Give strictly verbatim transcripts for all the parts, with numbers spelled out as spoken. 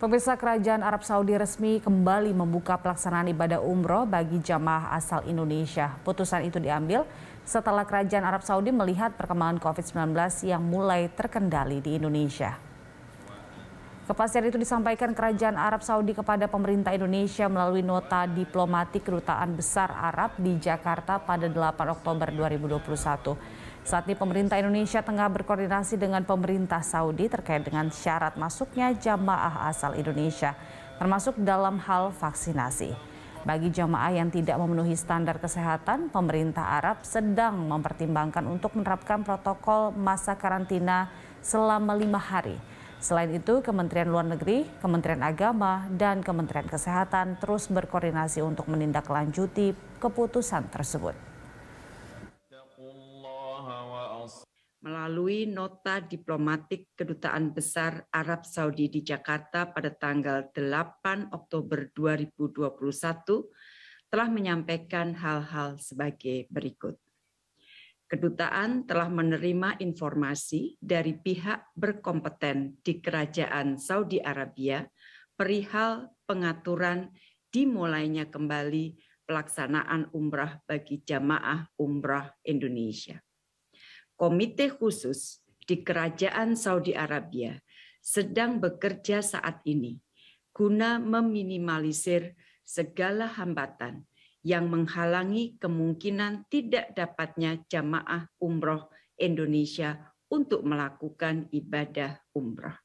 Pemirsa, Kerajaan Arab Saudi resmi kembali membuka pelaksanaan ibadah umroh bagi jamaah asal Indonesia. Putusan itu diambil setelah Kerajaan Arab Saudi melihat perkembangan covid sembilan belas yang mulai terkendali di Indonesia. Kepastian itu disampaikan Kerajaan Arab Saudi kepada pemerintah Indonesia melalui nota diplomatik Kedutaan Besar Arab di Jakarta pada delapan Oktober dua ribu dua puluh satu. Saat ini pemerintah Indonesia tengah berkoordinasi dengan pemerintah Saudi terkait dengan syarat masuknya jamaah asal Indonesia, termasuk dalam hal vaksinasi. Bagi jamaah yang tidak memenuhi standar kesehatan, pemerintah Arab sedang mempertimbangkan untuk menerapkan protokol masa karantina selama lima hari. Selain itu, Kementerian Luar Negeri, Kementerian Agama, dan Kementerian Kesehatan terus berkoordinasi untuk menindaklanjuti keputusan tersebut. Melalui nota diplomatik Kedutaan Besar Arab Saudi di Jakarta pada tanggal delapan Oktober dua ribu dua puluh satu telah menyampaikan hal-hal sebagai berikut. Kedutaan telah menerima informasi dari pihak berkompeten di Kerajaan Saudi Arabia perihal pengaturan dimulainya kembali pelaksanaan umrah bagi jamaah umrah Indonesia. Komite khusus di Kerajaan Saudi Arabia sedang bekerja saat ini guna meminimalisir segala hambatan yang menghalangi kemungkinan tidak dapatnya jamaah umroh Indonesia untuk melakukan ibadah umrah.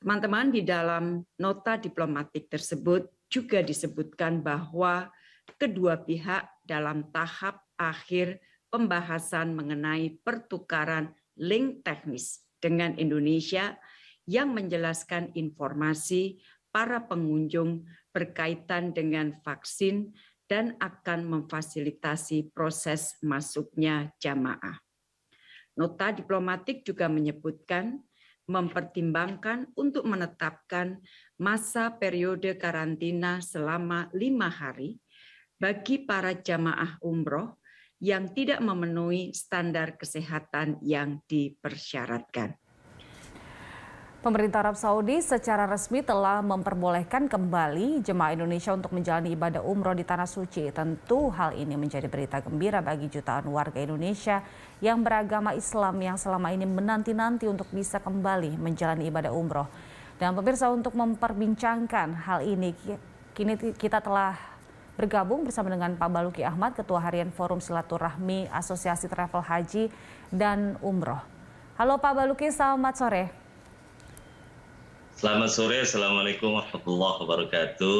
Teman-teman, di dalam nota diplomatik tersebut juga disebutkan bahwa kedua pihak dalam tahap akhir pembahasan mengenai pertukaran link teknis dengan Indonesia yang menjelaskan informasi para pengunjung berkaitan dengan vaksin dan akan memfasilitasi proses masuknya jamaah. Nota diplomatik juga menyebutkan mempertimbangkan untuk menetapkan masa periode karantina selama lima hari bagi para jamaah umroh yang tidak memenuhi standar kesehatan yang dipersyaratkan. Pemerintah Arab Saudi secara resmi telah memperbolehkan kembali jemaah Indonesia untuk menjalani ibadah umroh di Tanah Suci. Tentu hal ini menjadi berita gembira bagi jutaan warga Indonesia yang beragama Islam yang selama ini menanti-nanti untuk bisa kembali menjalani ibadah umroh. Dan pemirsa, untuk memperbincangkan hal ini, kini kita telah bergabung bersama dengan Pak Baluki Ahmad, Ketua Harian Forum Silaturahmi Asosiasi Travel Haji dan Umroh. Halo Pak Baluki, selamat sore. Selamat sore, Assalamualaikum warahmatullahi wabarakatuh.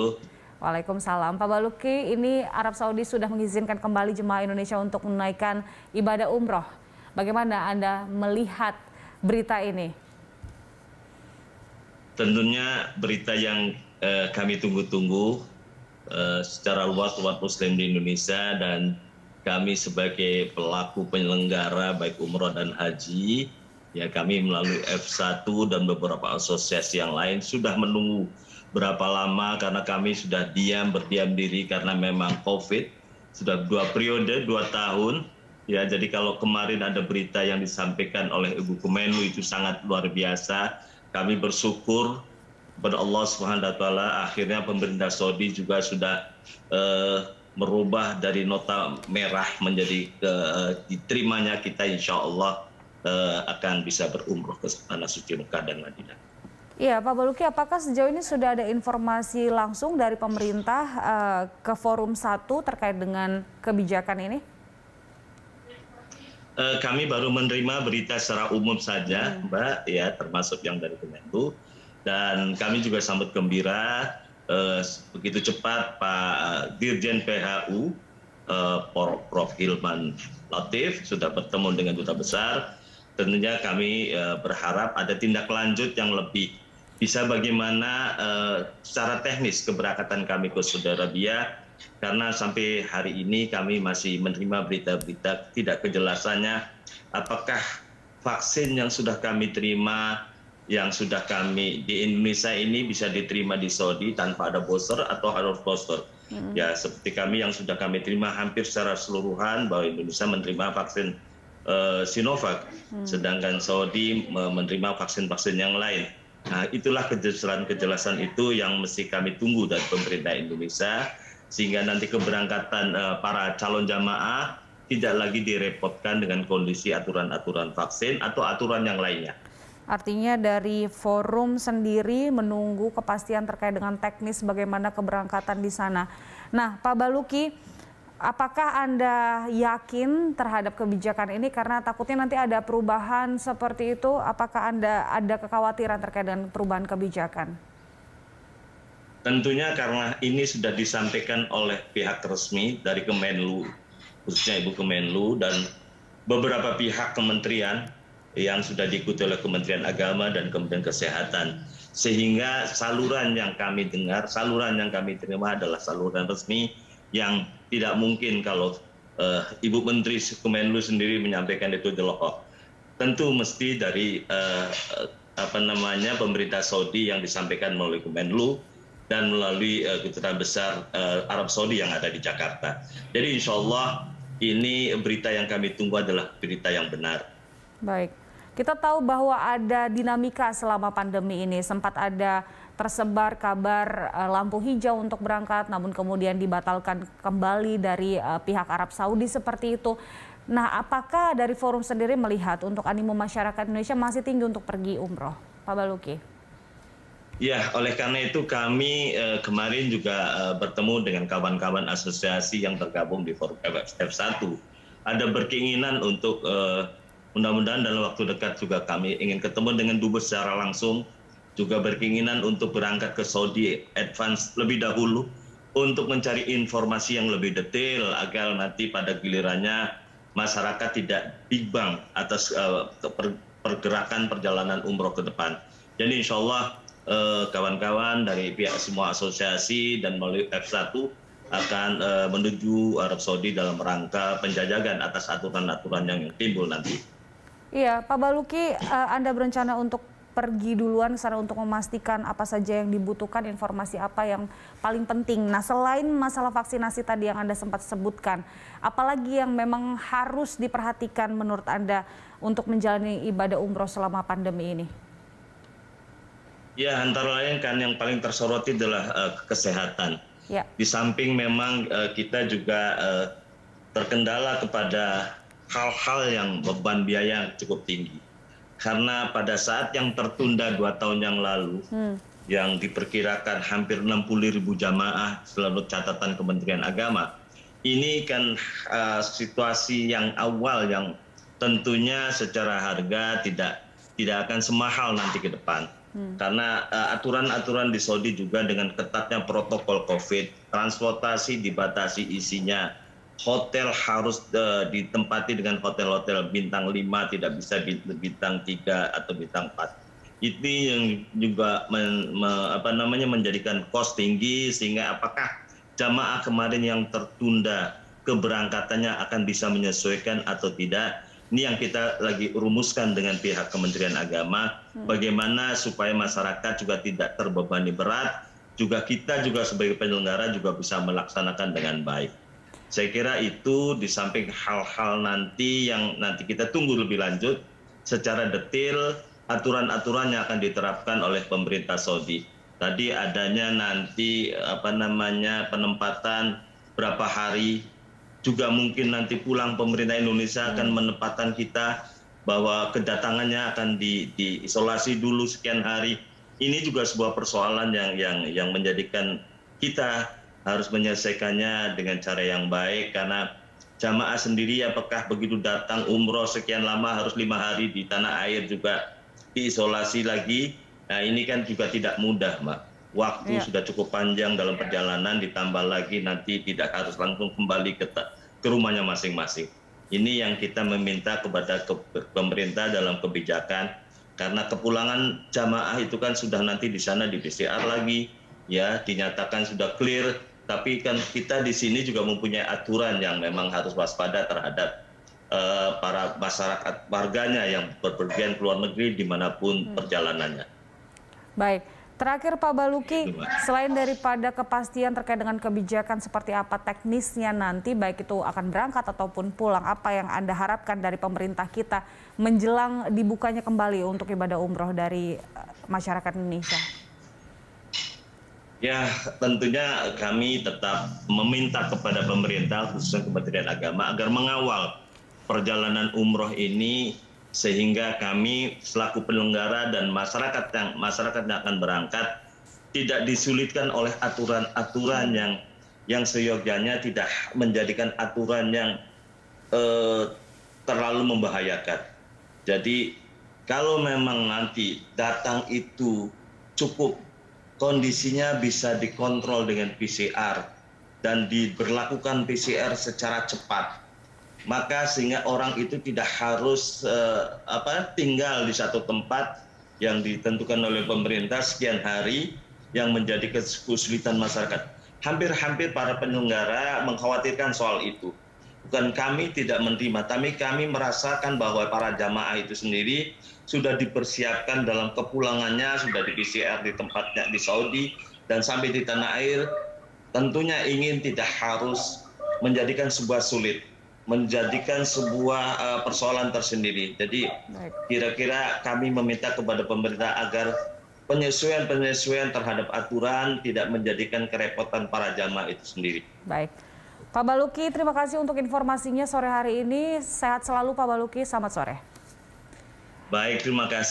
Waalaikumsalam. Pak Baluki, ini Arab Saudi sudah mengizinkan kembali jemaah Indonesia untuk menunaikan ibadah umroh. Bagaimana Anda melihat berita ini? Tentunya berita yang eh, kami tunggu-tunggu secara luas umat muslim di Indonesia, dan kami sebagai pelaku penyelenggara baik umroh dan haji, ya kami melalui F satu dan beberapa asosiasi yang lain sudah menunggu berapa lama, karena kami sudah diam berdiam diri karena memang COVID sudah dua periode dua tahun ya. Jadi kalau kemarin ada berita yang disampaikan oleh Ibu Kemenlu itu sangat luar biasa, kami bersyukur kepada Allah Subhanahu wa Ta'ala. Akhirnya pemerintah Saudi juga sudah uh, merubah dari nota merah menjadi uh, diterimanya kita insya Allah uh, akan bisa berumroh ke Tanah Suci Mekah dan Madinah. Iya Pak Baluki, apakah sejauh ini sudah ada informasi langsung dari pemerintah uh, ke Forum satu terkait dengan kebijakan ini? Uh, kami baru menerima berita secara umum saja, hmm. Mbak, ya termasuk yang dari Kemenlu. Dan kami juga sambut gembira eh, begitu cepat Pak Dirjen P H U eh, Profesor Hilman Latif sudah bertemu dengan Duta Besar. Tentunya kami eh, berharap ada tindak lanjut yang lebih bisa bagaimana eh, secara teknis keberangkatan kami ke Saudi Arabia, karena sampai hari ini kami masih menerima berita-berita tidak kejelasannya apakah vaksin yang sudah kami terima yang sudah kami di Indonesia ini bisa diterima di Saudi tanpa ada booster atau harus booster. Mm. Ya seperti kami yang sudah kami terima hampir secara keseluruhan bahwa Indonesia menerima vaksin uh, Sinovac, mm. sedangkan Saudi menerima vaksin-vaksin yang lain. Nah, itulah kejelasan-kejelasan itu yang mesti kami tunggu dari pemerintah Indonesia, sehingga nanti keberangkatan uh, para calon jamaah tidak lagi direpotkan dengan kondisi aturan-aturan vaksin atau aturan yang lainnya. Artinya dari forum sendiri menunggu kepastian terkait dengan teknis bagaimana keberangkatan di sana. Nah, Pak Baluki, apakah Anda yakin terhadap kebijakan ini karena takutnya nanti ada perubahan seperti itu? Apakah Anda ada kekhawatiran terkait dengan perubahan kebijakan? Tentunya karena ini sudah disampaikan oleh pihak resmi dari Kemenlu, khususnya Ibu Kemenlu dan beberapa pihak kementerian yang sudah diikuti oleh Kementerian Agama dan Kementerian Kesehatan. Sehingga saluran yang kami dengar, saluran yang kami terima adalah saluran resmi yang tidak mungkin kalau uh, Ibu Menteri Kemenlu sendiri menyampaikan itu jelokoh. Tentu mesti dari uh, apa namanya pemerintah Saudi yang disampaikan melalui Kemenlu dan melalui uh, Kedutaan Besar uh, Arab Saudi yang ada di Jakarta. Jadi insya Allah ini berita yang kami tunggu adalah berita yang benar. Baik. Kita tahu bahwa ada dinamika selama pandemi ini, sempat ada tersebar kabar lampu hijau untuk berangkat, namun kemudian dibatalkan kembali dari pihak Arab Saudi seperti itu. Nah, apakah dari forum sendiri melihat untuk animo masyarakat Indonesia masih tinggi untuk pergi umroh, Pak Baluki? Ya, oleh karena itu kami eh, kemarin juga eh, bertemu dengan kawan-kawan asosiasi yang tergabung di forum F F satu. Ada berkeinginan untuk eh, mudah-mudahan dalam waktu dekat juga kami ingin ketemu dengan dubes secara langsung, juga berkeinginan untuk berangkat ke Saudi advance lebih dahulu untuk mencari informasi yang lebih detail agar nanti pada gilirannya masyarakat tidak bimbang atas uh, pergerakan perjalanan umroh ke depan. Jadi insya Allah kawan-kawan uh, dari pihak semua asosiasi dan melalui F satu akan uh, menuju Arab Saudi dalam rangka penjajakan atas aturan-aturan yang timbul nanti. Iya, Pak Baluki, Anda berencana untuk pergi duluan secara untuk memastikan apa saja yang dibutuhkan, informasi apa yang paling penting. Nah, selain masalah vaksinasi tadi yang Anda sempat sebutkan, apalagi yang memang harus diperhatikan menurut Anda untuk menjalani ibadah umroh selama pandemi ini? Ya, antara lain kan yang paling tersoroti adalah uh, kesehatan. Ya. Di samping memang uh, kita juga uh, terkendala kepada hal-hal yang beban biaya cukup tinggi. Karena pada saat yang tertunda dua tahun yang lalu, hmm. yang diperkirakan hampir enam puluh ribu jamaah menurut catatan Kementerian Agama, ini kan uh, situasi yang awal yang tentunya secara harga tidak tidak akan semahal nanti ke depan. Hmm. Karena aturan-aturan uh, di Saudi juga dengan ketatnya protokol COVID, transportasi dibatasi isinya, hotel harus uh, ditempati dengan hotel-hotel bintang lima, tidak bisa bintang tiga atau bintang empat. Itu yang juga men, me, apa namanya menjadikan kos tinggi, sehingga apakah jamaah kemarin yang tertunda keberangkatannya akan bisa menyesuaikan atau tidak. Ini yang kita lagi rumuskan dengan pihak Kementerian Agama, bagaimana supaya masyarakat juga tidak terbebani berat, juga kita juga sebagai penyelenggara juga bisa melaksanakan dengan baik. Saya kira itu di samping hal-hal nanti yang nanti kita tunggu lebih lanjut secara detail aturan-aturan yang akan diterapkan oleh pemerintah Saudi. Tadi adanya nanti apa namanya penempatan berapa hari, juga mungkin nanti pulang pemerintah Indonesia akan menempatkan kita bahwa kedatangannya akan di, diisolasi dulu sekian hari. Ini juga sebuah persoalan yang yang yang menjadikan kita harus menyelesaikannya dengan cara yang baik, karena jamaah sendiri apakah begitu datang umroh sekian lama harus lima hari di tanah air juga diisolasi lagi. Nah, ini kan juga tidak mudah, Mbak. Waktu ya. Sudah cukup panjang dalam perjalanan, ditambah lagi nanti tidak harus langsung kembali ke, ke rumahnya masing-masing. Ini yang kita meminta kepada ke, pemerintah dalam kebijakan, karena kepulangan jamaah itu kan sudah nanti di sana di P C R lagi, ya dinyatakan sudah clear. Tapi kan kita di sini juga mempunyai aturan yang memang harus waspada terhadap uh, para masyarakat warganya yang berpergian ke luar negeri dimanapun hmm. perjalanannya. Baik, terakhir Pak Baluki, itu, selain daripada kepastian terkait dengan kebijakan seperti apa teknisnya nanti, baik itu akan berangkat ataupun pulang, apa yang Anda harapkan dari pemerintah kita menjelang dibukanya kembali untuk ibadah umroh dari masyarakat Indonesia? Ya, tentunya kami tetap meminta kepada pemerintah, khususnya Kementerian Agama, agar mengawal perjalanan umroh ini sehingga kami selaku penyelenggara dan masyarakat yang masyarakat yang akan berangkat tidak disulitkan oleh aturan-aturan yang yang seyogyanya, tidak menjadikan aturan yang eh, terlalu membahayakan. Jadi kalau memang nanti datang itu cukup kondisinya bisa dikontrol dengan P C R dan diberlakukan P C R secara cepat, maka sehingga orang itu tidak harus eh, apa tinggal di satu tempat yang ditentukan oleh pemerintah sekian hari, yang menjadi kesulitan masyarakat. Hampir-hampir para penyelenggara mengkhawatirkan soal itu. Bukan kami tidak menerima, tapi kami merasakan bahwa para jamaah itu sendiri sudah dipersiapkan dalam kepulangannya, sudah di P C R di tempatnya di Saudi, dan sampai di tanah air tentunya ingin tidak harus menjadikan sebuah sulit, menjadikan sebuah uh, persoalan tersendiri. Jadi kira-kira kami meminta kepada pemerintah agar penyesuaian-penyesuaian terhadap aturan tidak menjadikan kerepotan para jamaah itu sendiri. Baik. Pak Baluki, terima kasih untuk informasinya sore hari ini. Sehat selalu Pak Baluki, selamat sore. Baik, terima kasih.